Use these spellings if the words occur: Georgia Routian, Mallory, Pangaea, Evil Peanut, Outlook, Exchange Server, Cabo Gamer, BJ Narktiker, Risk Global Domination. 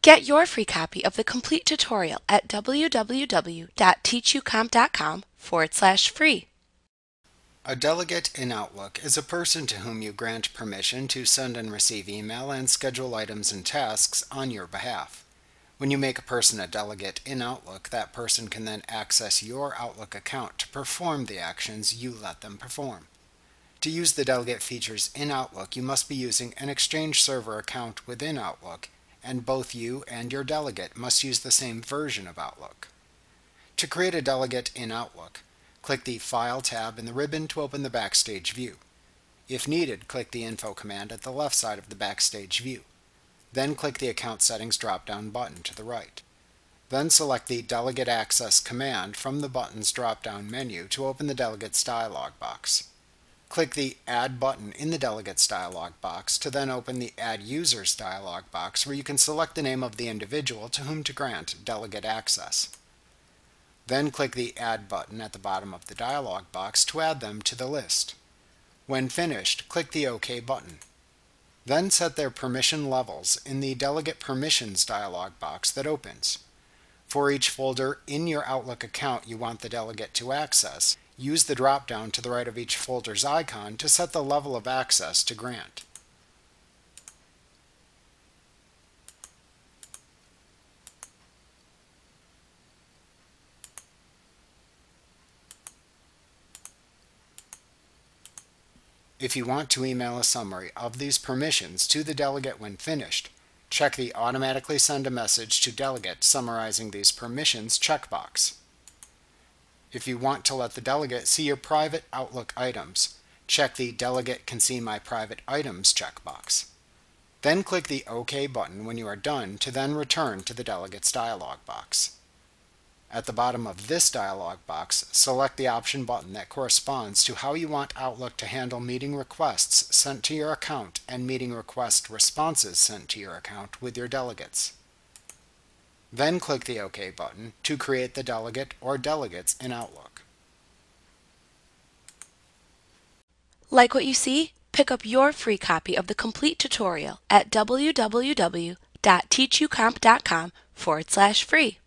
Get your free copy of the complete tutorial at www.teachucomp.com/free. A delegate in Outlook is a person to whom you grant permission to send and receive email and schedule items and tasks on your behalf. When you make a person a delegate in Outlook, that person can then access your Outlook account to perform the actions you let them perform. To use the delegate features in Outlook, you must be using an Exchange Server account within Outlook, and both you and your delegate must use the same version of Outlook. To create a delegate in Outlook, click the File tab in the ribbon to open the Backstage view. If needed, click the Info command at the left side of the Backstage view. Then click the Account Settings drop-down button to the right. Then select the Delegate Access command from the Buttons drop-down menu to open the Delegates dialog box. Click the Add button in the Delegates dialog box to then open the Add Users dialog box, where you can select the name of the individual to whom to grant delegate access. Then click the Add button at the bottom of the dialog box to add them to the list. When finished, click the OK button. Then set their permission levels in the Delegate Permissions dialog box that opens. For each folder in your Outlook account you want the delegate to access, use the drop-down to the right of each folder's icon to set the level of access to grant. If you want to email a summary of these permissions to the delegate when finished, check the Automatically Send a Message to Delegate Summarizing These Permissions checkbox. If you want to let the delegate see your private Outlook items, check the Delegate Can See My Private Items checkbox. Then click the OK button when you are done to then return to the Delegates dialog box. At the bottom of this dialog box, select the option button that corresponds to how you want Outlook to handle meeting requests sent to your account and meeting request responses sent to your account with your delegates. Then click the OK button to create the delegate or delegates in Outlook. Like what you see? Pick up your free copy of the complete tutorial at www.teachucomp.com/free.